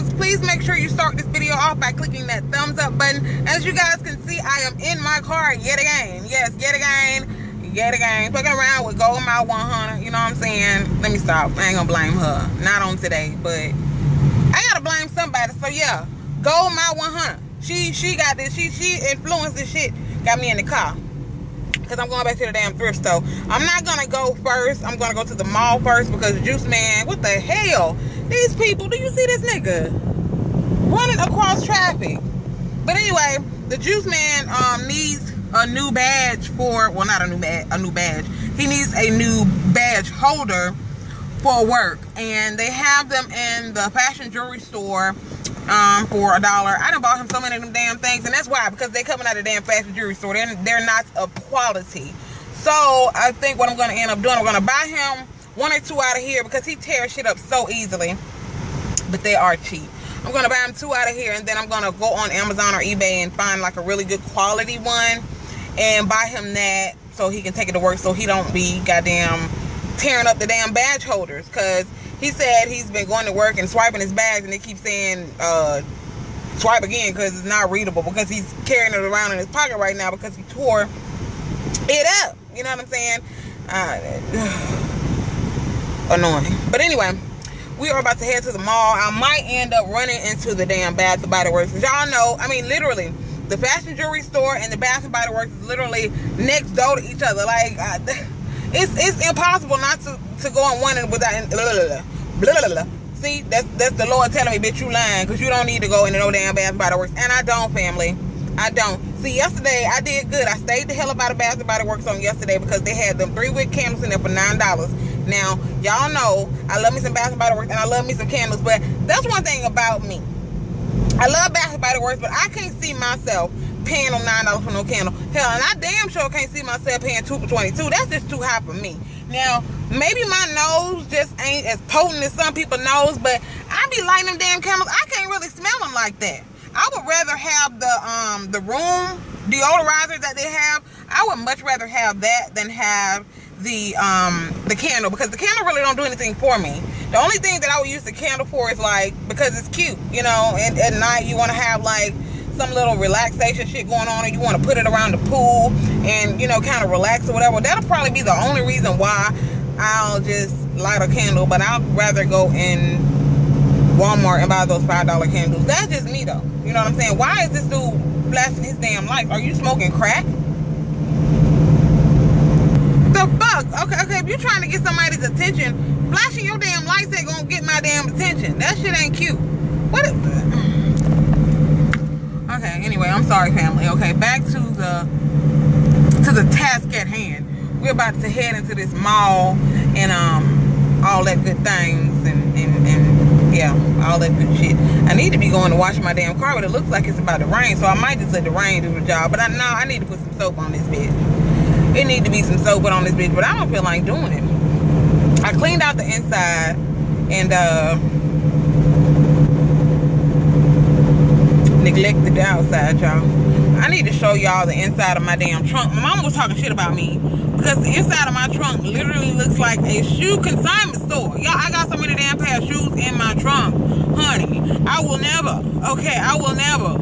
vlogs, please make sure you start this video off by clicking that thumbs up button. As you guys can see, I am in my car yet again. Yes, yet again. Fucking around with Gold Mile 100, you know what I'm saying? Let me stop. I ain't gonna blame her. Not on today, but I gotta blame somebody. So yeah, Gold Mile 100. She got this. She influenced this shit. Got me in the car. Because I'm going back to the damn thrift store. I'm not going to go first. I'm going to go to the mall first because Juice Man, what the hell? These people, do you see this nigga? Running across traffic. But anyway, the Juice Man needs a new badge for, well, not a new badge, a new badge. He needs a new badge holder for work. And they have them in the fashion jewelry store for $1. I done bought him so many of them damn things, and that's why, because they coming out of the damn fashion jewelry store. They're not of quality. So I think what I'm gonna end up doing, I'm gonna buy him one or two out of here because he tears shit up so easily, but they are cheap. I'm gonna buy him two out of here, and then I'm gonna go on Amazon or eBay and find like a really good quality one and buy him that so he can take it to work, so he don't be goddamn tearing up the damn badge holders. Because he said he's been going to work and swiping his bags, and they keep saying swipe again because it's not readable, because he's carrying it around in his pocket right now because he tore it up. You know what I'm saying? Annoying. But anyway, we are about to head to the mall. I might end up running into the damn Bath and Body Works. Y'all know, I mean, literally, the fashion jewelry store and the Bath and Body Works is literally next door to each other. Like, it's impossible not to go on one and without See, that's the Lord telling me, bitch, you lying, because you don't need to go into no damn Bath and Body Works. And I don't, family, I don't. See, yesterday I did good. I stayed the hell up out of Bath and Body Works on yesterday because they had them 3-wick candles in there for $9. Now y'all know I love me some Bath and Body Works and I love me some candles, but that's one thing about me. I love Bath and Body Works, but I can't see myself paying on $9 for no candle. Hell, and I damn sure can't see myself paying $2.22. That's just too high for me. Now, maybe my nose just ain't as potent as some people's nose, but I be lighting them damn candles. I can't really smell them like that. I would rather have the room deodorizer that they have. I would much rather have that than have the candle, because the candle really don't do anything for me. The only thing that I would use the candle for is like, because it's cute, you know, and at night you want to have like some little relaxation shit going on, and you want to put it around the pool and, you know, kind of relax or whatever. That'll probably be the only reason why I'll just light a candle. But I'd rather go in Walmart and buy those $5 candles. That's just me though, you know what I'm saying? Why is this dude flashing his damn lights? Are you smoking crack? The fuck? Okay, if you're trying to get somebody's attention, flashing your damn lights ain't gonna get my damn attention. That shit ain't cute. What is that? Okay, anyway, I'm sorry, family. Okay, back to the task at hand. We're about to head into this mall and all that good things and yeah, all that good shit. I need to be going to wash my damn car, but it looks like it's about to rain, so I might just let the rain do the job. But I need to put some soap on this bitch. It need to be some soap on this bitch, but I don't feel like doing it. I cleaned out the inside and neglected the outside, y'all. I need to show y'all the inside of my damn trunk. My mom was talking shit about me because the inside of my trunk literally looks like a shoe consignment store. Y'all, I got so many damn pair of shoes in my trunk, honey. I will never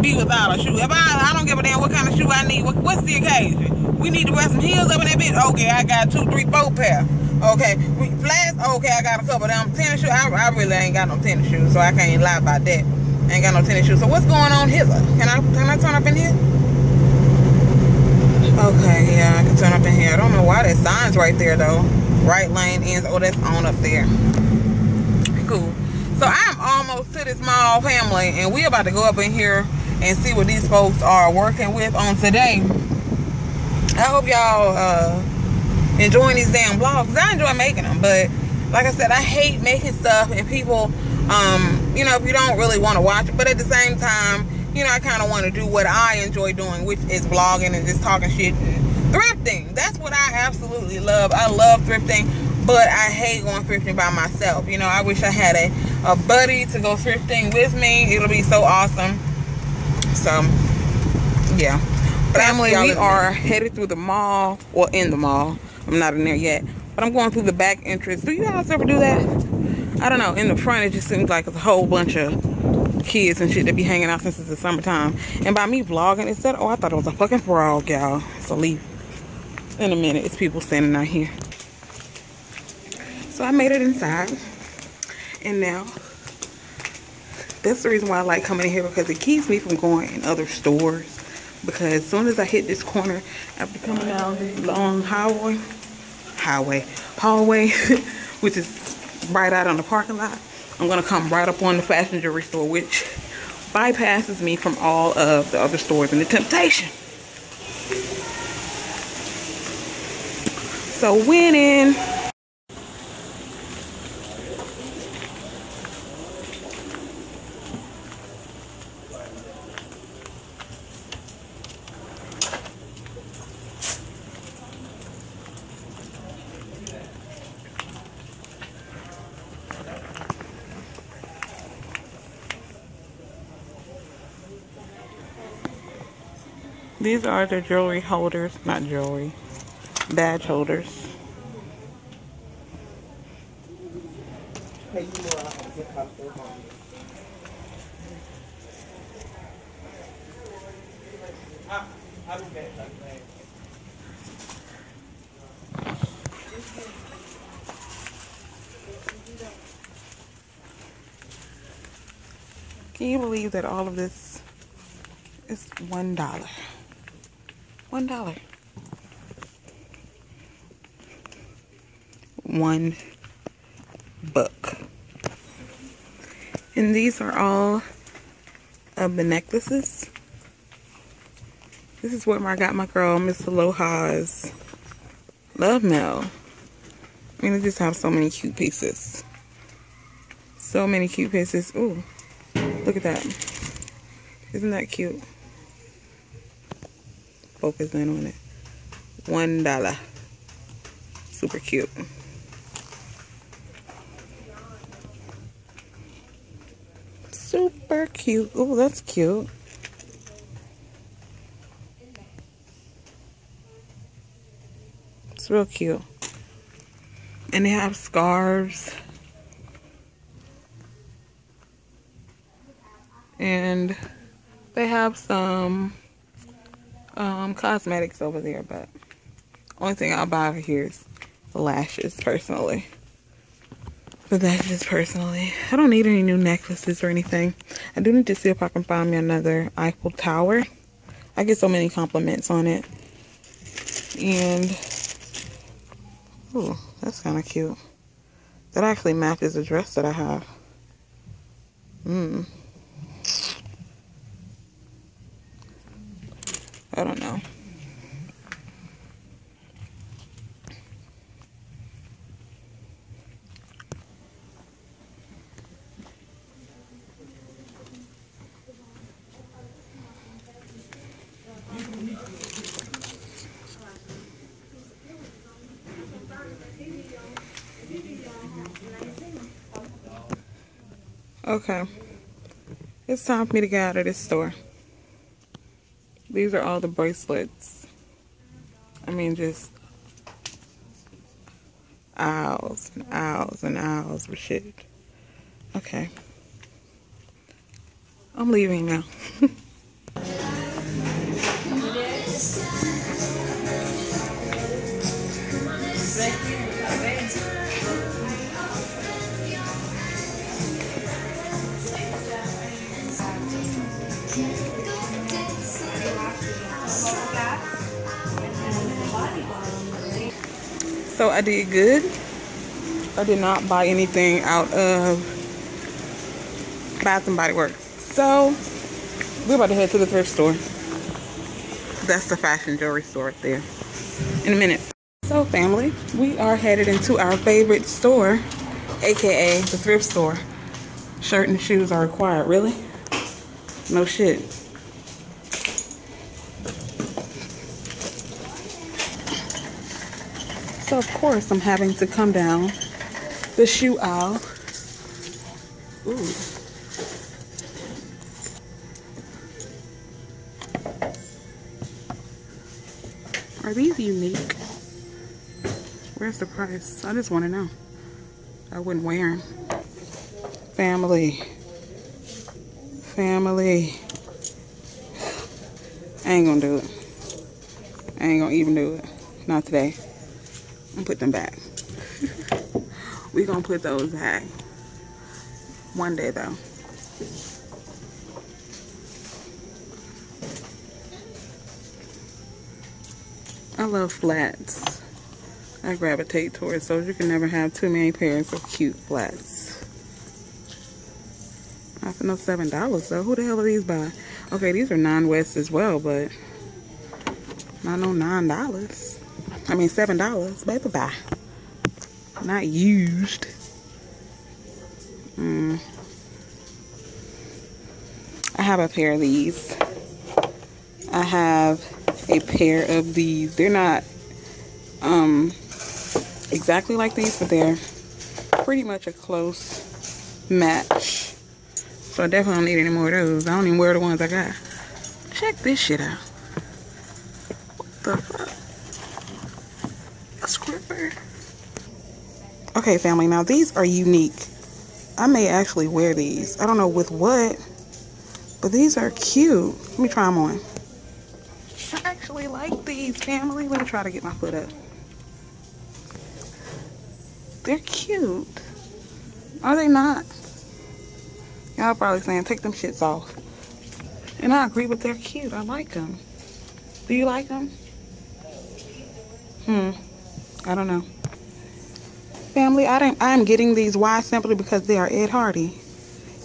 be without a shoe. If I don't give a damn what kind of shoe I need. What's the occasion? We need to wear some heels up in that bitch? Okay, I got 2, 3, 4 pair. Okay, flats? Okay, I got a couple of them tennis shoes. I really ain't got no tennis shoes, so I can't lie about that. I ain't got no tennis shoes. So what's going on here? Can I turn up in here? Okay, yeah, I can turn up in here. I don't know why that sign's right there though. Right lane ends. Oh, that's on up there. Cool. So I am almost to this mall, family, and we about to go up in here and see what these folks are working with on today. I hope y'all enjoying these damn vlogs. I enjoy making them, but like I said, I hate making stuff and people you know, if you don't really want to watch it, but at the same time, you know, I kind of want to do what I enjoy doing, which is vlogging and just talking shit and thrifting. That's what I absolutely love. I love thrifting, but I hate going thrifting by myself. You know, I wish I had a buddy to go thrifting with me. It'll be so awesome. So, yeah. Family, we are headed through the mall, or in the mall. I'm not in there yet, but I'm going through the back entrance. Do you guys ever do that? I don't know, in the front it just seems like it's a whole bunch of kids and shit that be hanging out since it's the summertime. And by me vlogging, it said, oh, I thought it was a fucking frog, y'all. So leave in a minute. It's people standing out here. So I made it inside. And now, that's the reason why I like coming in here, because it keeps me from going in other stores. Because as soon as I hit this corner, after coming down this long hallway, which is right out on the parking lot, I'm going to come right up on the fashion jewelry store, which bypasses me from all of the other stores and the temptation. So went in. These are the jewelry holders, not jewelry, badge holders. Can you believe that all of this is $1? $1. $1. And these are all of the necklaces. This is where I got my girl, Miss Aloha's Love Mail. I mean, they just have so many cute pieces. So many cute pieces. Ooh, look at that. Isn't that cute? Focus in on it. $1. Super cute. Super cute. Oh, that's cute. It's real cute. And they have scarves. And they have some cosmetics over there, but only thing I'll buy over here is the lashes, personally. But that's just personally. I don't need any new necklaces or anything. I do need to see if I can find me another Eiffel Tower. I get so many compliments on it. And, ooh, that's kind of cute. That actually matches the dress that I have. I don't know. Okay. It's time for me to get out of this store. These are all the bracelets. I mean, just aisles and aisles and aisles with shit. Okay. I'm leaving now. So I did good. I did not buy anything out of Bath and Body Works. So we're about to head to the thrift store. That's the fashion jewelry store right there. In a minute. So family, we are headed into our favorite store, AKA the thrift store. Shirt and shoes are required, really? No shit. So, of course, I'm having to come down the shoe aisle. Ooh. Are these unique? Where's the price? I just want to know. I wouldn't wear them. Family. I ain't gonna do it. I ain't gonna even do it. Not today. I'm gonna put them back. We're gonna put those back. One day though. I love flats. I gravitate towards those. You can never have too many pairs of cute flats. Not for no $7 though. Who the hell are these by? Okay, these are Nine West as well, but not no $9. I mean $7. Baby, bye. Not used. I have a pair of these. I have a pair of these. They're not exactly like these, but they're pretty much a close match. So I definitely don't need any more of those. I don't even wear the ones I got. Check this shit out. What the fuck? A square. Okay, family. Now these are unique. I may actually wear these. I don't know with what, but these are cute. Let me try them on. I actually like these, family. Let me try to get my foot up. They're cute. Are they not? Y'all probably saying, take them shits off. And I agree, but they're cute. I like them. Do you like them? I don't know. Family, I'm getting these. Why? Simply because they are Ed Hardy.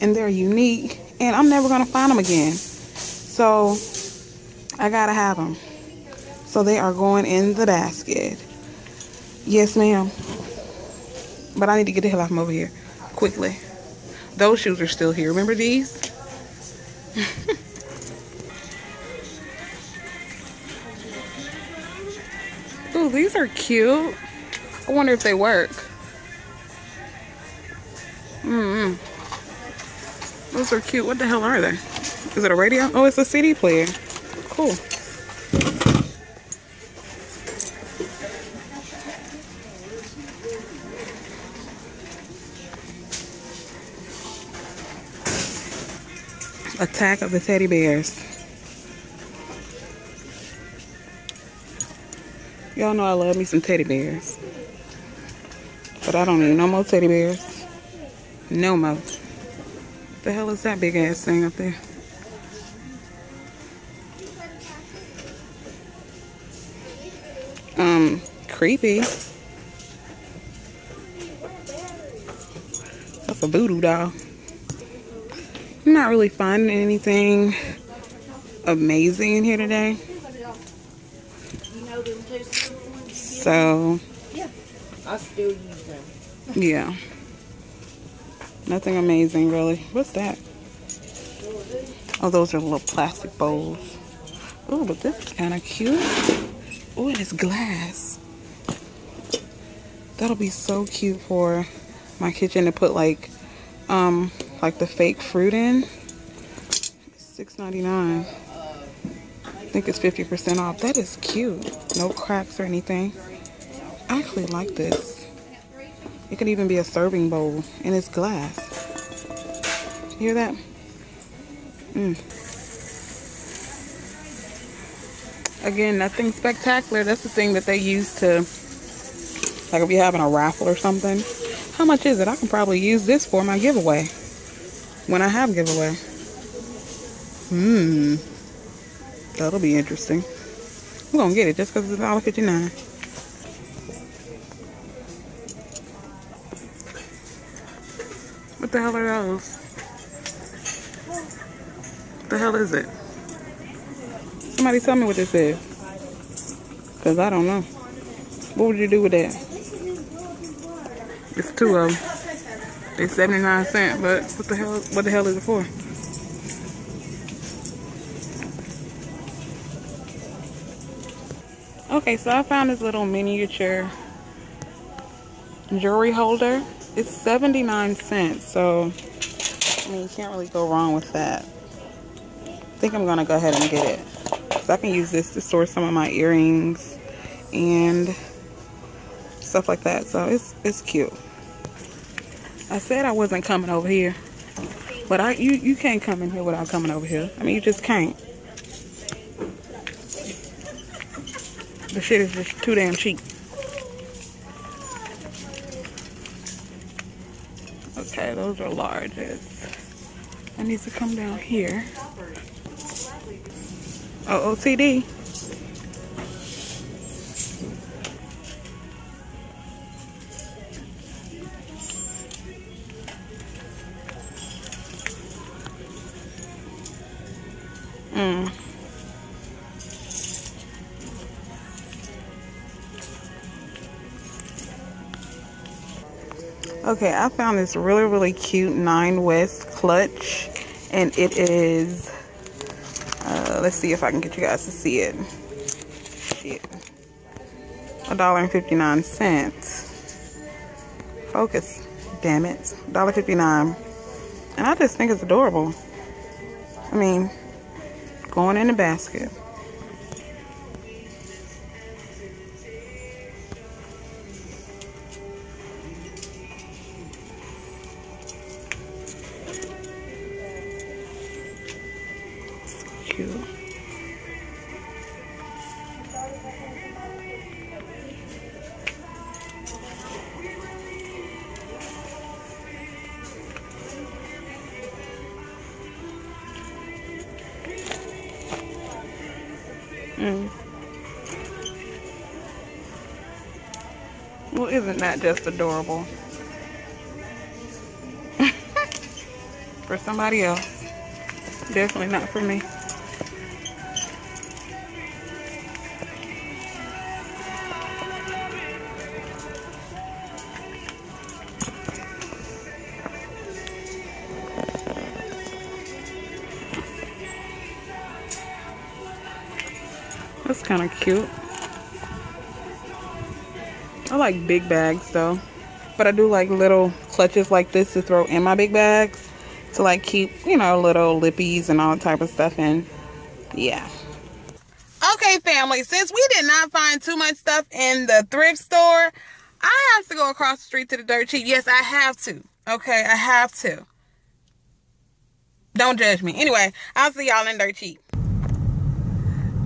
And they're unique. And I'm never going to find them again. So, I got to have them. So, they are going in the basket. Yes, ma'am. But I need to get the hell off from over here. Quickly. Those shoes are still here. Remember these? Ooh, these are cute. I wonder if they work. Those are cute. What the hell are they? Is it a radio? Oh, it's a CD player. Cool. Attack of the Teddy Bears. Y'all know I love me some teddy bears. But I don't need no more teddy bears. No more. What the hell is that big ass thing up there? Creepy. That's a voodoo doll. I'm not really finding anything amazing in here today. So, yeah, I still use them. Yeah. Nothing amazing, really. What's that? Oh, those are little plastic bowls. Oh, but this is kind of cute. Oh, and it's glass. That'll be so cute for my kitchen to put like the fake fruit in. $6.99. I think it's 50% off. That is cute. No cracks or anything. I actually like this. It could even be a serving bowl, and it's glass. You hear that? Again, nothing spectacular. That's the thing that they use to, like, if you're having a raffle or something. How much is it? I can probably use this for my giveaway when I have giveaway. That'll be interesting. We're gonna get it just because it's $1.59. What the hell are those? What the hell is it? Somebody tell me what this is. Because I don't know. What would you do with that? It's two of them. It's 79 cents, but what the hell is it for? Okay, so I found this little miniature jewelry holder. It's 79 cents, so I mean, you can't really go wrong with that. I think I'm gonna go ahead and get it. So I can use this to store some of my earrings and stuff like that. So it's cute. I said I wasn't coming over here. But you can't come in here without coming over here. I mean, you just can't. The shit is just too damn cheap. Okay, those are larges. I need to come down here. Oh, OCD. Okay, I found this really, really cute Nine West clutch, and it is, let's see if I can get you guys to see it. Shit. $1.59. Focus, damn it. $1.59. And I just think it's adorable. I mean, going in the basket. Well, isn't that just adorable? For somebody else. Definitely not for me. That's kind of cute. I like big bags though, but I do like little clutches like this to throw in my big bags to like keep, you know, little lippies and all type of stuff in. Yeah. Okay, family, since we did not find too much stuff in the thrift store, I have to go across the street to the Dirt Cheap. Yes, I have to. Okay, I have to. Don't judge me. Anyway, I'll see y'all in Dirt Cheap.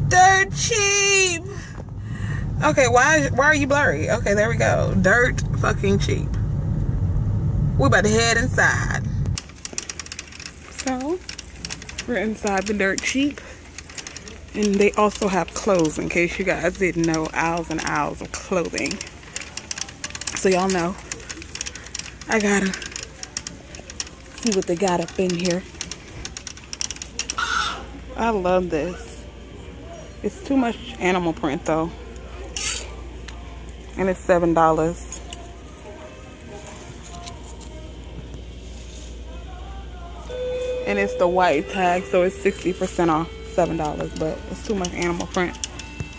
Dirt Cheap. Okay, why are you blurry? Okay, there we go. Dirt fucking cheap. We're about to head inside. So, we're inside the Dirt Cheap. And they also have clothes, in case you guys didn't know. Aisles and aisles of clothing. So y'all know. I gotta see what they got up in here. I love this. It's too much animal print though. And it's $7. And it's the white tag, so it's 60% off. $7, but it's too much animal print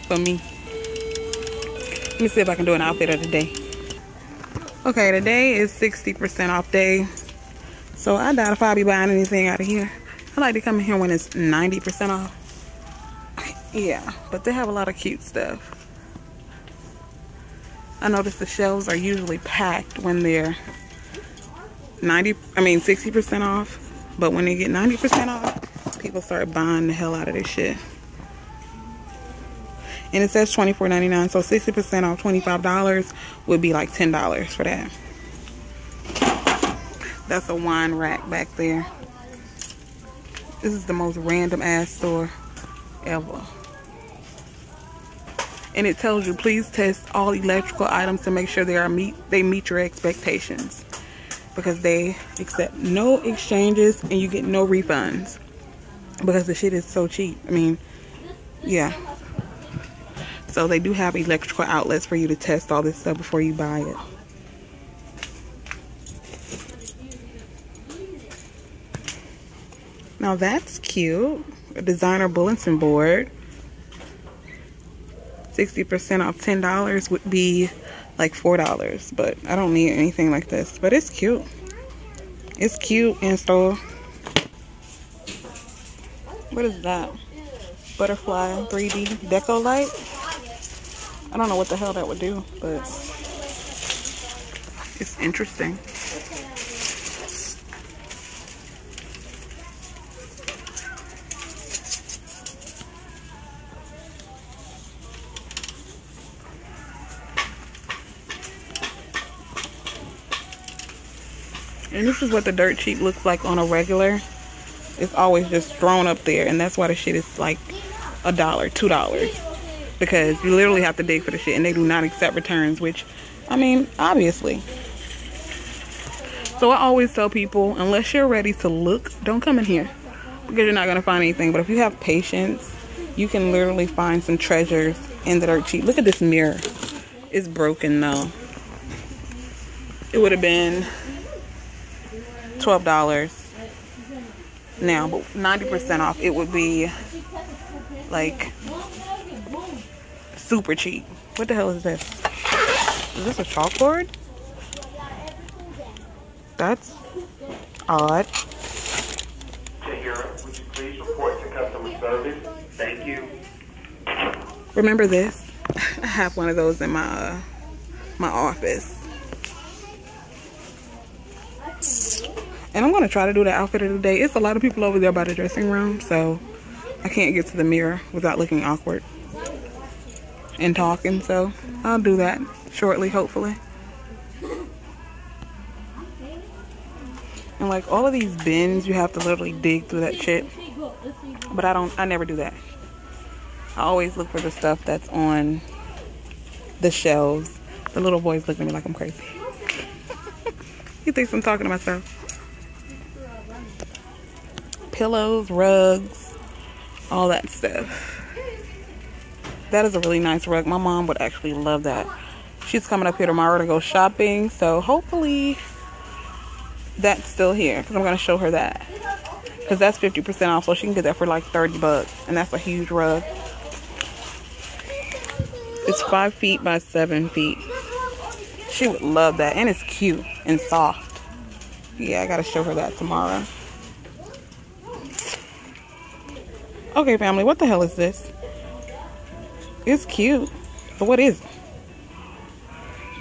for me. Let me see if I can do an outfit of the day. Okay, today is 60% off day. So I doubt if I'll be buying anything out of here. I like to come in here when it's 90% off. Yeah, but they have a lot of cute stuff. I noticed the shelves are usually packed when they're 60% off. But when they get 90% off, people start buying the hell out of this shit. And it says $24.99, so 60% off $25 would be like $10 for that. That's a wine rack back there. This is the most random ass store ever. And it tells you, please test all electrical items to make sure they meet your expectations, because they accept no exchanges and you get no refunds because the shit is so cheap. I mean, yeah. So they do have electrical outlets for you to test all this stuff before you buy it. Now that's cute. A designer bulletin board. 60% off $10 would be like $4, but I don't need anything like this. But it's cute. It's cute in store. What is that? Butterfly 3D deco light? I don't know what the hell that would do, but it's interesting. And this is what the Dirt Cheap looks like on a regular. It's always just thrown up there, and that's why the shit is like $1, $2, because you literally have to dig for the shit, and they do not accept returns, which, I mean, obviously. So I always tell people, unless you're ready to look, don't come in here, because you're not going to find anything. But if you have patience, you can literally find some treasures in the Dirt Cheap. Look at this mirror. It's broken though. It would have been $12 now, but 90% off, it would be like super cheap. What the hell is this? Is this a chalkboard? That's odd. To Europe, would you please report to customer service? Thank you. Remember this? I have one of those in my my office. And I'm gonna try to do the outfit of the day. It's a lot of people over there by the dressing room, so I can't get to the mirror without looking awkward and talking, so I'll do that shortly, hopefully. And like all of these bins, you have to literally dig through that shit, but I never do that. I always look for the stuff that's on the shelves. The little boy's looking at me like I'm crazy. He thinks I'm talking to myself. Pillows, rugs, all that stuff. That is a really nice rug. My mom would actually love that. She's coming up here tomorrow to go shopping, so hopefully that's still here, because I'm going to show her that, because that's 50% off, so she can get that for like $30, and that's a huge rug. It's 5 feet by 7 feet. She would love that, and it's cute and soft. Yeah, I got to show her that tomorrow. Okay, family, what the hell is this? It's cute, but what is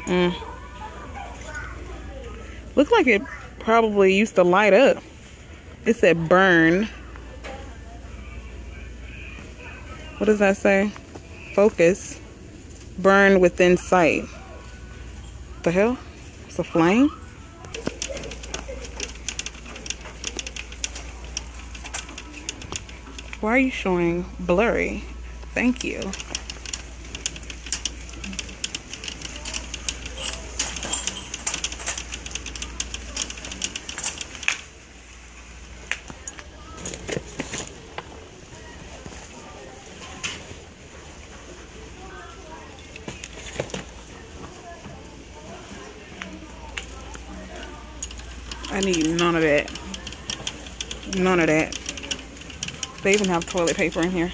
it? Looks like it probably used to light up. It said burn. What does that say? Focus. Burn within sight. What the hell? It's a flame? Why are you showing blurry? Thank you. I need none of that. None of that. They even have toilet paper in here.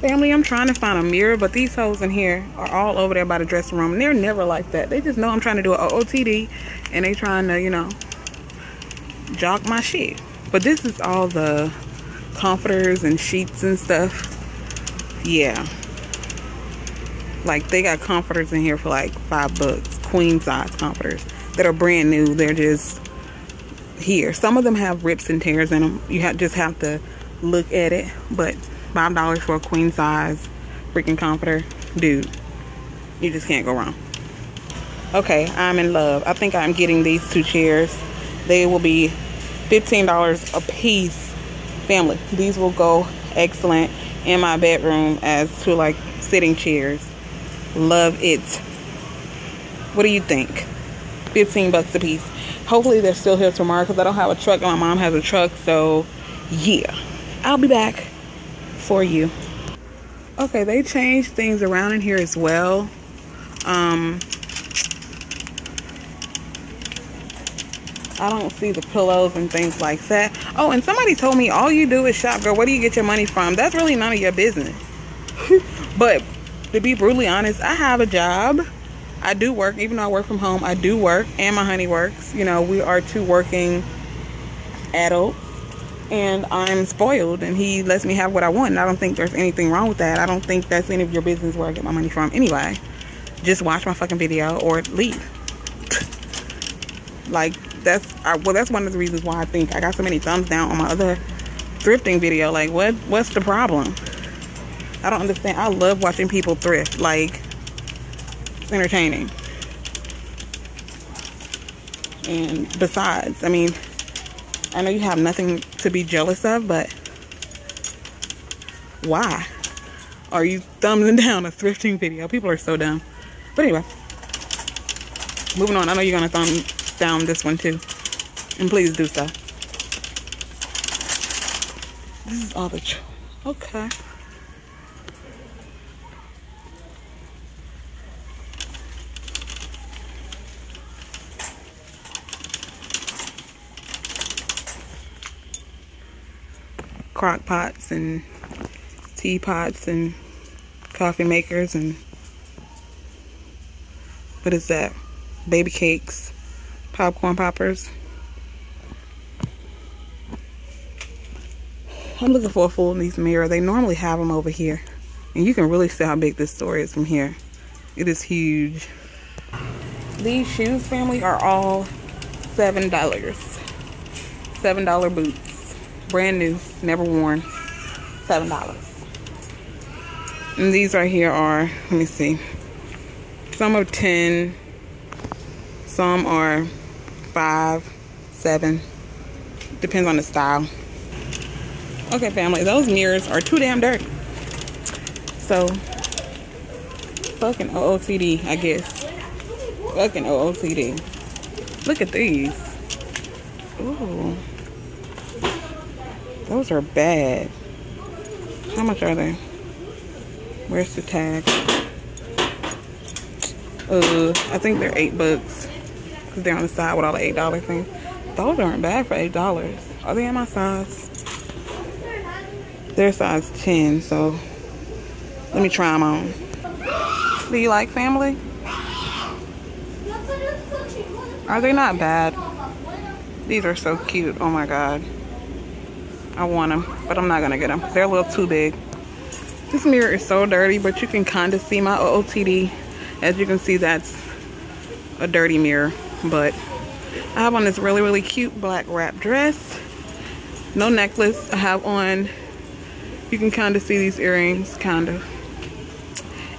Family, I'm trying to find a mirror, but these hoes in here are all over there by the dressing room. And they're never like that. They just know I'm trying to do an OOTD, and they trying to, you know, jock my shit. But this is all the comforters and sheets and stuff. Yeah. Like, they got comforters in here for like $5. Queen size comforters that are brand new. They're just here. Some of them have rips and tears in them. You just have to look at it. But $5 for a queen size freaking comforter, dude, you just can't go wrong. Okay, I'm in love. I think I'm getting these two chairs. They will be $15 a piece. Family, these will go excellent in my bedroom as to like sitting chairs. Love it. What do you think? $15 a piece. Hopefully they're still here tomorrow, because I don't have a truck and my mom has a truck. So yeah, I'll be back for you. Okay, they changed things around in here as well. I don't see the pillows and things like that. Oh, and somebody told me all you do is shop. Girl, where do you get your money from? That's really none of your business. But to be brutally honest, I have a job. I do work. Even though I work from home, I do work, and my honey works. You know, we are two working adults. And I'm spoiled, and he lets me have what I want, and I don't think there's anything wrong with that. I don't think that's any of your business where I get my money from anyway. Just watch my fucking video or leave. Like, that's one of the reasons why I think I got so many thumbs down on my other thrifting video. Like, what's the problem? I don't understand. I love watching people thrift. Like, it's entertaining. And besides, I mean, I know you have nothing to be jealous of, but why are you thumbing down a thrifting video? People are so dumb. But anyway, moving on. I know you're gonna thumb down this one too, and please do so. This is all the okay. Crock pots and teapots and coffee makers and what is that? Baby cakes, popcorn poppers. I'm looking for a full length mirror. They normally have them over here, and you can really see how big this store is from here. It is huge. These shoes, family, are all $7. $7 boots. Brand new, never worn, $7. And these right here are, let me see, some are 10, some are 5, 7, depends on the style. Okay, family, those mirrors are too damn dirty, so fucking OOTD, I guess. Fucking OOTD. Look at these. Ooh. Those are bad. How much are they? Where's the tag? I think they're $8 because they're on the side with all the $8 things. Those aren't bad for $8. Are they in my size? They're size 10, so let me try them on. Do you like, family? Are they not bad? These are so cute. Oh my god. I want them, but I'm not gonna get them. They're a little too big. This mirror is so dirty, but you can kind of see my OOTD. As you can see, that's a dirty mirror. But I have on this really, really cute black wrap dress. No necklace. I have on, you can kind of see these earrings, kind of.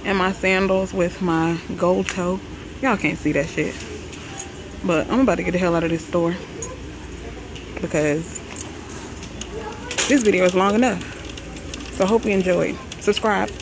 And my sandals with my gold toe. Y'all can't see that shit. But I'm about to get the hell out of this store, because this video is long enough. So I hope you enjoyed. Subscribe.